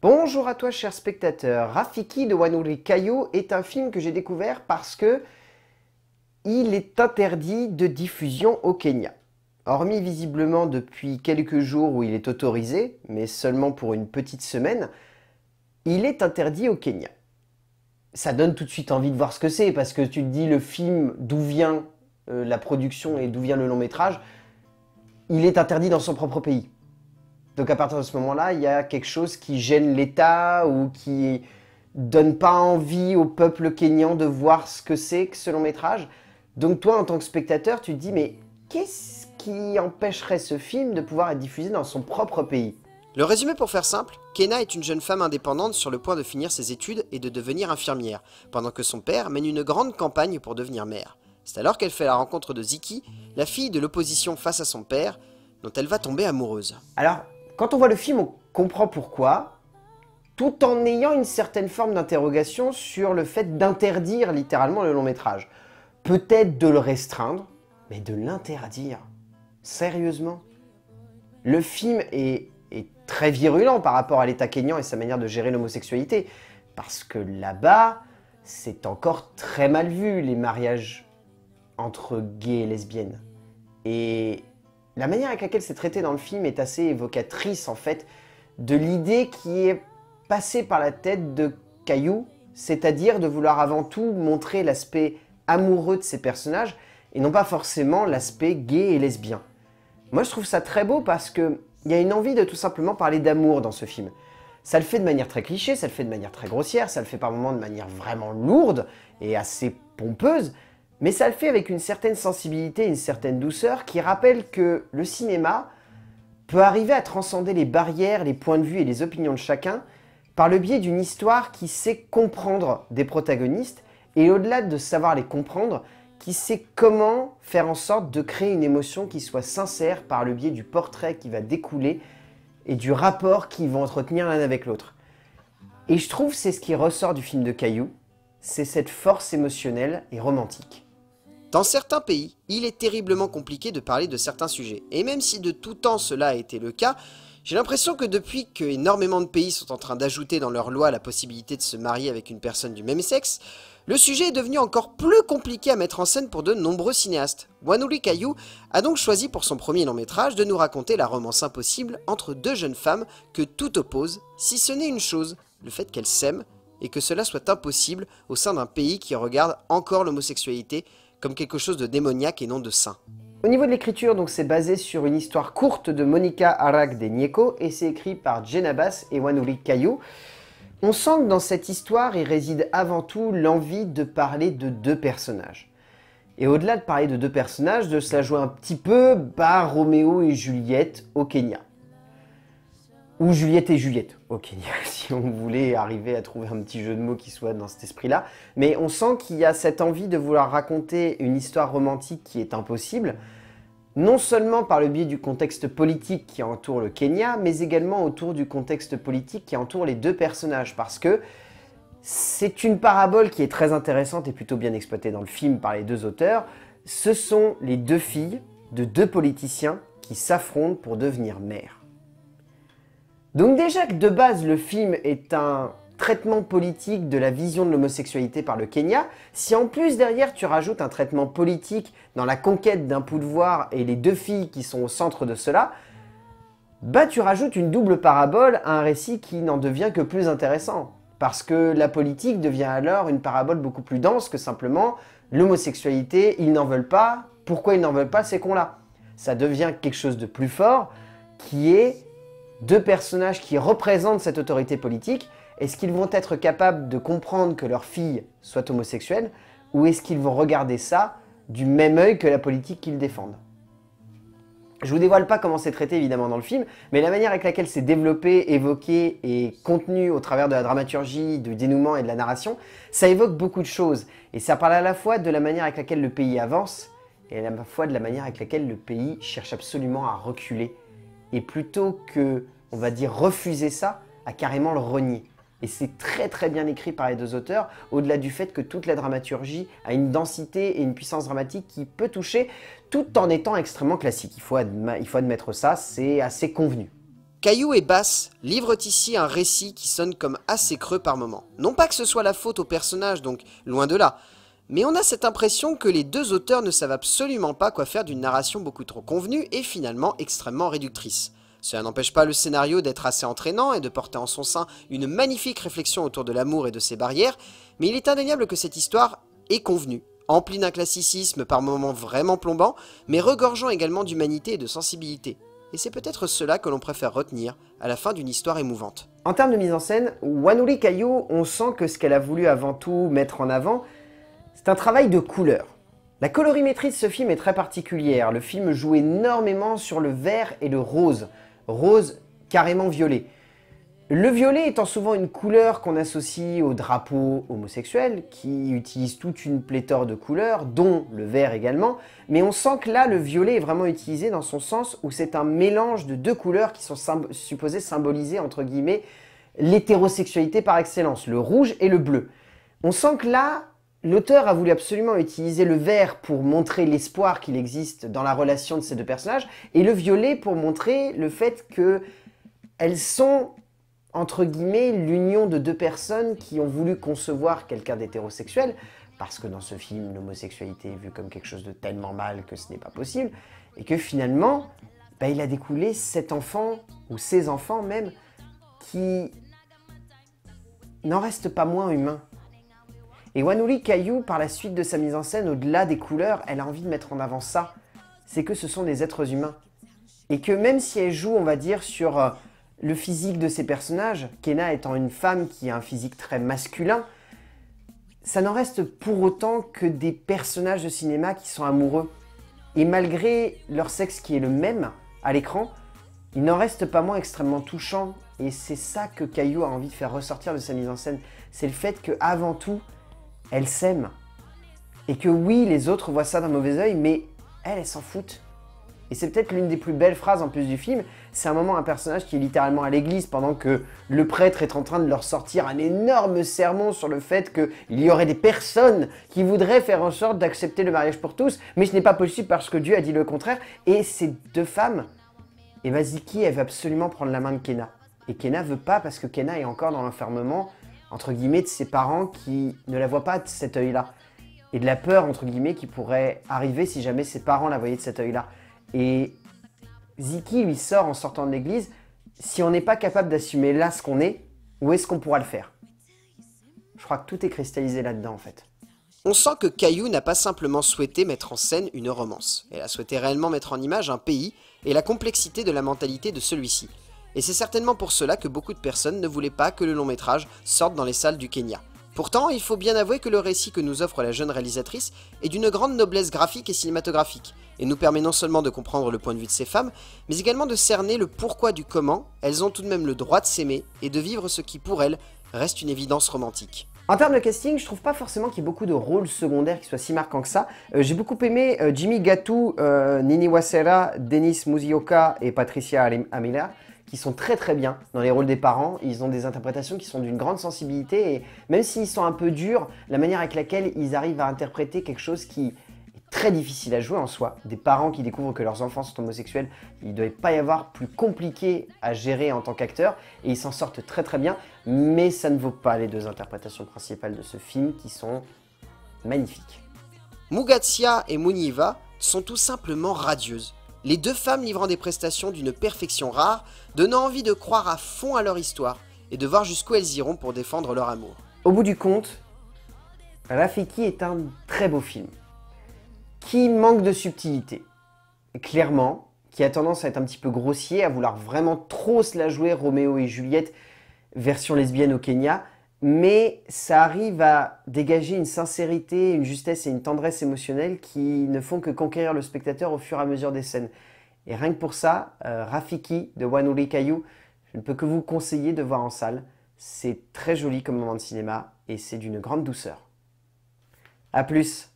Bonjour à toi cher spectateur, Rafiki de Wanuri Kahiu est un film que j'ai découvert parce que il est interdit de diffusion au Kenya. Hormis visiblement depuis quelques jours où il est autorisé, mais seulement pour une petite semaine, il est interdit au Kenya. Ça donne tout de suite envie de voir ce que c'est parce que tu te dis le film, d'où vient la production et d'où vient le long métrage, il est interdit dans son propre pays. Donc à partir de ce moment-là, il y a quelque chose qui gêne l'État ou qui donne pas envie au peuple kenyan de voir ce que c'est que ce long métrage. Donc toi, en tant que spectateur, tu te dis mais qu'est-ce qui empêcherait ce film de pouvoir être diffusé dans son propre pays? Le résumé pour faire simple, Kena est une jeune femme indépendante sur le point de finir ses études et de devenir infirmière, pendant que son père mène une grande campagne pour devenir maire. C'est alors qu'elle fait la rencontre de Ziki, la fille de l'opposition face à son père, dont elle va tomber amoureuse. Alors, quand on voit le film, on comprend pourquoi, tout en ayant une certaine forme d'interrogation sur le fait d'interdire littéralement le long métrage. Peut-être de le restreindre, mais de l'interdire. Sérieusement. Le film est très virulent par rapport à l'État kenyan et sa manière de gérer l'homosexualité, parce que là-bas, c'est encore très mal vu, les mariages entre gays et lesbiennes. Et la manière avec laquelle c'est traité dans le film est assez évocatrice en fait de l'idée qui est passée par la tête de Kahiu, c'est-à-dire de vouloir avant tout montrer l'aspect amoureux de ses personnages et non pas forcément l'aspect gay et lesbien. Moi je trouve ça très beau parce qu'il y a une envie de tout simplement parler d'amour dans ce film. Ça le fait de manière très cliché, ça le fait de manière très grossière, ça le fait par moments de manière vraiment lourde et assez pompeuse, mais ça le fait avec une certaine sensibilité, une certaine douceur qui rappelle que le cinéma peut arriver à transcender les barrières, les points de vue et les opinions de chacun par le biais d'une histoire qui sait comprendre des protagonistes et au-delà de savoir les comprendre, qui sait comment faire en sorte de créer une émotion qui soit sincère par le biais du portrait qui va découler et du rapport qu'ils vont entretenir l'un avec l'autre. Et je trouve c'est ce qui ressort du film de Kahiu, c'est cette force émotionnelle et romantique. Dans certains pays, il est terriblement compliqué de parler de certains sujets. Et même si de tout temps cela a été le cas, j'ai l'impression que depuis que énormément de pays sont en train d'ajouter dans leur loi la possibilité de se marier avec une personne du même sexe, le sujet est devenu encore plus compliqué à mettre en scène pour de nombreux cinéastes. Wanuri Kahiu a donc choisi pour son premier long métrage de nous raconter la romance impossible entre deux jeunes femmes que tout oppose, si ce n'est une chose, le fait qu'elles s'aiment et que cela soit impossible au sein d'un pays qui regarde encore l'homosexualité comme quelque chose de démoniaque et non de saint. Au niveau de l'écriture, donc c'est basé sur une histoire courte de Monica Arag de Nieko et c'est écrit par Jenabas et Wanuri Kahiu. On sent que dans cette histoire, il réside avant tout l'envie de parler de deux personnages. Et au-delà de parler de deux personnages, de se la jouer un petit peu par Roméo et Juliette au Kenya. Ou Juliette et Juliette au Kenya, si on voulait arriver à trouver un petit jeu de mots qui soit dans cet esprit-là. Mais on sent qu'il y a cette envie de vouloir raconter une histoire romantique qui est impossible, non seulement par le biais du contexte politique qui entoure le Kenya, mais également autour du contexte politique qui entoure les deux personnages, parce que c'est une parabole qui est très intéressante et plutôt bien exploitée dans le film par les deux auteurs. Ce sont les deux filles de deux politiciens qui s'affrontent pour devenir mères. Donc déjà que de base le film est un traitement politique de la vision de l'homosexualité par le Kenya, si en plus derrière tu rajoutes un traitement politique dans la conquête d'un pouvoir et les deux filles qui sont au centre de cela, bah tu rajoutes une double parabole à un récit qui n'en devient que plus intéressant. Parce que la politique devient alors une parabole beaucoup plus dense que simplement l'homosexualité, ils n'en veulent pas, pourquoi ils n'en veulent pas, c'est qu'on l'a. Ça devient quelque chose de plus fort qui est deux personnages qui représentent cette autorité politique, est-ce qu'ils vont être capables de comprendre que leur fille soit homosexuelle ou est-ce qu'ils vont regarder ça du même œil que la politique qu'ils défendent? Je vous dévoile pas comment c'est traité évidemment dans le film, mais la manière avec laquelle c'est développé, évoqué et contenu au travers de la dramaturgie, du dénouement et de la narration, ça évoque beaucoup de choses et ça parle à la fois de la manière avec laquelle le pays avance et à la fois de la manière avec laquelle le pays cherche absolument à reculer. Et plutôt que, on va dire, refuser ça, à carrément le renier. Et c'est très très bien écrit par les deux auteurs, au-delà du fait que toute la dramaturgie a une densité et une puissance dramatique qui peut toucher, tout en étant extrêmement classique. Il faut admettre ça, c'est assez convenu. Kahiu et Bass livrent ici un récit qui sonne comme assez creux par moments. Non pas que ce soit la faute aux personnages, donc loin de là, mais on a cette impression que les deux auteurs ne savent absolument pas quoi faire d'une narration beaucoup trop convenue et finalement extrêmement réductrice. Cela n'empêche pas le scénario d'être assez entraînant et de porter en son sein une magnifique réflexion autour de l'amour et de ses barrières, mais il est indéniable que cette histoire est convenue, emplie d'un classicisme par moments vraiment plombant, mais regorgeant également d'humanité et de sensibilité. Et c'est peut-être cela que l'on préfère retenir à la fin d'une histoire émouvante. En termes de mise en scène, Wanuri Kahiu, on sent que ce qu'elle a voulu avant tout mettre en avant, c'est un travail de couleur. La colorimétrie de ce film est très particulière. Le film joue énormément sur le vert et le rose. Rose carrément violet. Le violet étant souvent une couleur qu'on associe aux drapeaux homosexuels, qui utilisent toute une pléthore de couleurs, dont le vert également, mais on sent que là, le violet est vraiment utilisé dans son sens où c'est un mélange de deux couleurs qui sont supposées symboliser, entre guillemets, l'hétérosexualité par excellence, le rouge et le bleu. On sent que là, l'auteur a voulu absolument utiliser le vert pour montrer l'espoir qu'il existe dans la relation de ces deux personnages, et le violet pour montrer le fait qu'elles sont, entre guillemets, l'union de deux personnes qui ont voulu concevoir quelqu'un d'hétérosexuel, parce que dans ce film, l'homosexualité est vue comme quelque chose de tellement mal que ce n'est pas possible, et que finalement, bah, il a découlé cet enfant, ou ces enfants même, qui n'en restent pas moins humains. Et Wanuri Kahiu, par la suite de sa mise en scène, au-delà des couleurs, elle a envie de mettre en avant ça, c'est que ce sont des êtres humains, et que même si elle joue, on va dire, sur le physique de ces personnages, Kenna étant une femme qui a un physique très masculin, ça n'en reste pour autant que des personnages de cinéma qui sont amoureux. Et malgré leur sexe qui est le même à l'écran, il n'en reste pas moins extrêmement touchant. Et c'est ça que Kahiu a envie de faire ressortir de sa mise en scène. C'est le fait qu'avant tout, elle s'aime. Et que oui, les autres voient ça d'un mauvais œil, mais elle, elle s'en fout. Et c'est peut-être l'une des plus belles phrases en plus du film, c'est un moment un personnage qui est littéralement à l'église pendant que le prêtre est en train de leur sortir un énorme sermon sur le fait qu'il y aurait des personnes qui voudraient faire en sorte d'accepter le mariage pour tous, mais ce n'est pas possible parce que Dieu a dit le contraire, et ces deux femmes, et Maziki, elle veut absolument prendre la main de Kenna. Et Kenna veut pas parce que Kenna est encore dans l'enfermement, entre guillemets, de ses parents qui ne la voient pas de cet œil-là, et de la peur, entre guillemets, qui pourrait arriver si jamais ses parents la voyaient de cet œil-là. Et Ziki lui sort en sortant de l'église, si on n'est pas capable d'assumer là ce qu'on est, où est-ce qu'on pourra le faire? Je crois que tout est cristallisé là-dedans en fait. On sent que Kahiu n'a pas simplement souhaité mettre en scène une romance, elle a souhaité réellement mettre en image un pays et la complexité de la mentalité de celui-ci. Et c'est certainement pour cela que beaucoup de personnes ne voulaient pas que le long métrage sorte dans les salles du Kenya. Pourtant, il faut bien avouer que le récit que nous offre la jeune réalisatrice est d'une grande noblesse graphique et cinématographique, et nous permet non seulement de comprendre le point de vue de ces femmes, mais également de cerner le pourquoi du comment, elles ont tout de même le droit de s'aimer et de vivre ce qui pour elles reste une évidence romantique. En termes de casting, je trouve pas forcément qu'il y ait beaucoup de rôles secondaires qui soient si marquants que ça. J'ai beaucoup aimé Jimmy Gatou, Nini Wasera, Denis Muzioka et Patricia Amila, qui sont très très bien dans les rôles des parents. Ils ont des interprétations qui sont d'une grande sensibilité et même s'ils sont un peu durs, la manière avec laquelle ils arrivent à interpréter quelque chose qui est très difficile à jouer en soi. Des parents qui découvrent que leurs enfants sont homosexuels, il ne doit pas y avoir plus compliqué à gérer en tant qu'acteur et ils s'en sortent très très bien, mais ça ne vaut pas les deux interprétations principales de ce film qui sont magnifiques. Mugatsia et Munyiva sont tout simplement radieuses. Les deux femmes livrant des prestations d'une perfection rare, donnant envie de croire à fond à leur histoire et de voir jusqu'où elles iront pour défendre leur amour. Au bout du compte, Rafiki est un très beau film, qui manque de subtilité, clairement, qui a tendance à être un petit peu grossier, à vouloir vraiment trop se la jouer, Roméo et Juliette, version lesbienne au Kenya, mais ça arrive à dégager une sincérité, une justesse et une tendresse émotionnelle qui ne font que conquérir le spectateur au fur et à mesure des scènes. Et rien que pour ça, Rafiki de Wanuri Kahiu, je ne peux que vous conseiller de voir en salle. C'est très joli comme moment de cinéma et c'est d'une grande douceur. A plus!